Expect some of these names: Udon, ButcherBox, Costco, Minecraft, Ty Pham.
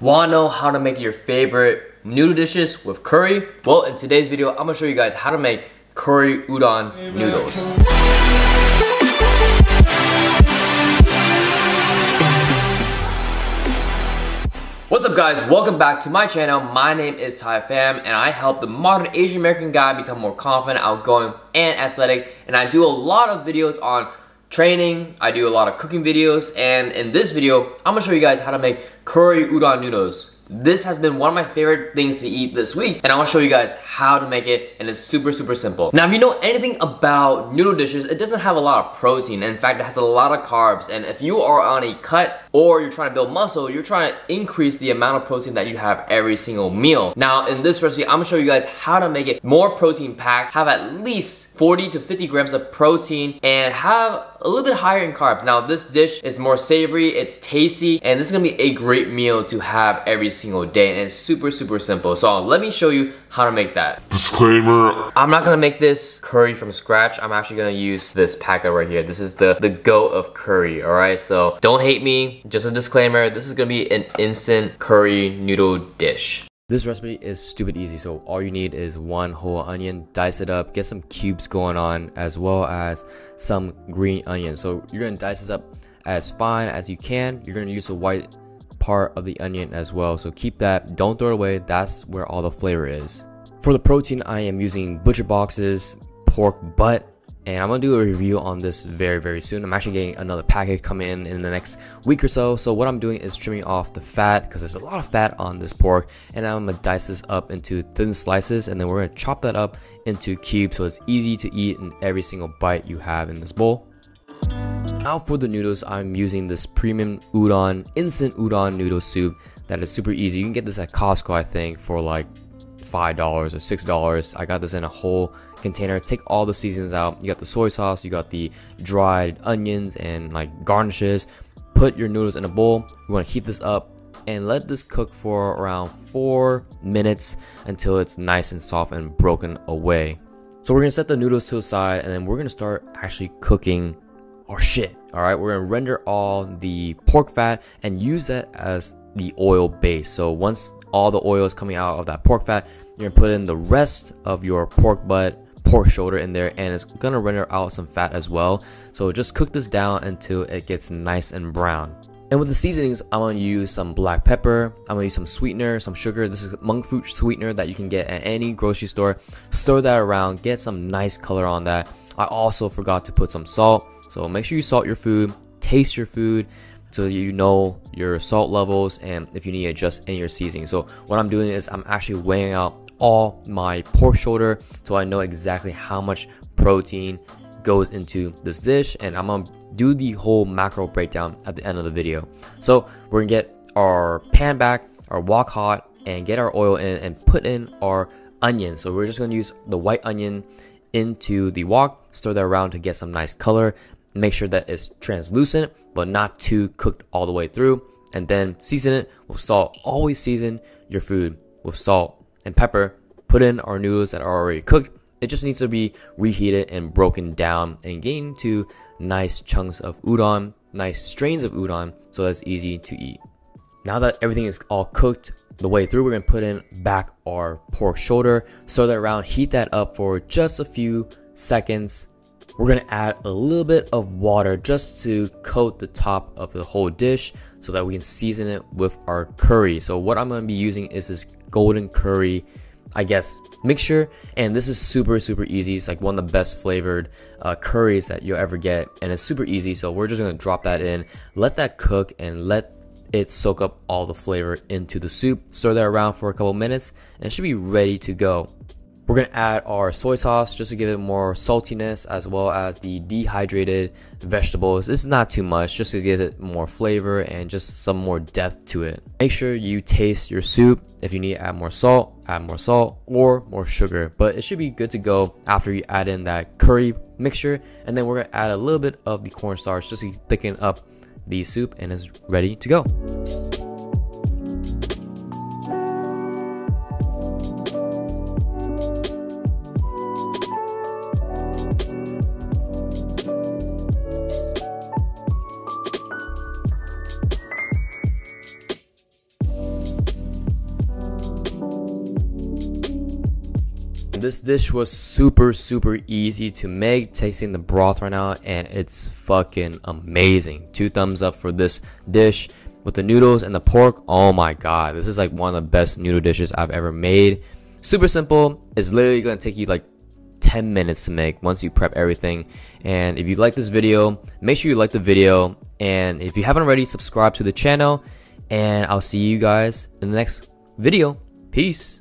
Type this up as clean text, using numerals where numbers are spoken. Wanna know how to make your favorite noodle dishes with curry? Well, in today's video, I'm gonna show you guys how to make curry udon noodles. What's up guys, welcome back to my channel. My name is Ty Pham and I help the modern Asian American guy become more confident, outgoing, and athletic. And I do a lot of videos on training, I do a lot of cooking videos, and in this video, I'm gonna show you guys how to make curry udon noodles. This has been one of my favorite things to eat this week, and I wanna show you guys how to make it, and it's super, super simple. Now, if you know anything about noodle dishes, it doesn't have a lot of protein. In fact, it has a lot of carbs, and if you are on a cut or you're trying to build muscle, you're trying to increase the amount of protein that you have every single meal. Now, in this recipe, I'm gonna show you guys how to make it more protein-packed, have at least 40 to 50 grams of protein, and have a little bit higher in carbs. Now, this dish is more savory, it's tasty, and this is gonna be a great meal to have every single day, and it's super, super simple. So let me show you how to make that. Disclaimer. I'm not gonna make this curry from scratch. I'm actually gonna use this packet right here. This is the goat of curry, all right? So don't hate me, just a disclaimer. This is gonna be an instant curry noodle dish. This recipe is stupid easy, so all you need is one whole onion, dice it up, get some cubes going on, as well as some green onion. So you're gonna dice this up as fine as you can. You're gonna use the white part of the onion as well, so keep that, don't throw it away, that's where all the flavor is. For the protein, I am using ButcherBox's pork butt, and I'm gonna do a review on this very, very soon. I'm actually getting another package coming in the next week or so. So what I'm doing is trimming off the fat, because there's a lot of fat on this pork, and I'm gonna dice this up into thin slices, and then we're gonna chop that up into cubes so it's easy to eat in every single bite you have in this bowl. Now for the noodles, I'm using this premium udon, instant udon noodle soup that is super easy. You can get this at Costco, I think, for like $5 or $6. I got this in a whole container. Take all the seasonings out. You got the soy sauce, you got the dried onions and like garnishes. Put your noodles in a bowl. You want to heat this up and let this cook for around 4 minutes until it's nice and soft and broken away. So we're gonna set the noodles to the side, and then we're gonna start actually cooking our shit. All right, we're gonna render all the pork fat and use that as the oil base. So once all the oil is coming out of that pork fat, you're gonna put in the rest of your pork butt, pork shoulder in there, and it's gonna render out some fat as well. So just cook this down until it gets nice and brown. And with the seasonings, I'm gonna use some black pepper, I'm gonna use some sweetener, some sugar. This is monk fruit sweetener that you can get at any grocery store. Stir that around, get some nice color on that. I also forgot to put some salt, so make sure you salt your food, taste your food, so you know your salt levels and if you need to adjust any of your seasoning. So what I'm doing is I'm actually weighing out all my pork shoulder, so I know exactly how much protein goes into this dish, and I'm gonna do the whole macro breakdown at the end of the video. So we're gonna get our pan back, our wok hot, and get our oil in and put in our onion. So we're just gonna use the white onion into the wok, stir that around to get some nice color. Make sure that it's translucent but not too cooked all the way through, and then season it with salt. Always season your food with salt and pepper. Put in our noodles that are already cooked. It just needs to be reheated and broken down and gain to nice chunks of udon, nice strains of udon, so that's easy to eat. Now that everything is all cooked the way through, we're gonna put in back our pork shoulder, stir that around, heat that up for just a few seconds. We're gonna add a little bit of water just to coat the top of the whole dish so that we can season it with our curry. So what I'm gonna be using is this golden curry, I guess, mixture, and this is super, super easy. It's like one of the best flavored curries that you'll ever get, and it's super easy. So we're just gonna drop that in, let that cook, and let it soak up all the flavor into the soup. Stir that around for a couple minutes and it should be ready to go. We're gonna add our soy sauce just to give it more saltiness, as well as the dehydrated vegetables. It's not too much, just to give it more flavor and just some more depth to it. Make sure you taste your soup. If you need to add more salt or more sugar, but it should be good to go after you add in that curry mixture. And then we're gonna add a little bit of the cornstarch just to thicken up the soup, and it's ready to go. This dish was super easy to make. Tasting the broth right now, and it's fucking amazing. 2 thumbs up for this dish. With the noodles and the pork, oh my god, this is like one of the best noodle dishes I've ever made. Super simple. It's literally gonna take you like 10 minutes to make once you prep everything. And if you like this video, make sure you like the video, and if you haven't already, subscribe to the channel, and I'll see you guys in the next video. Peace.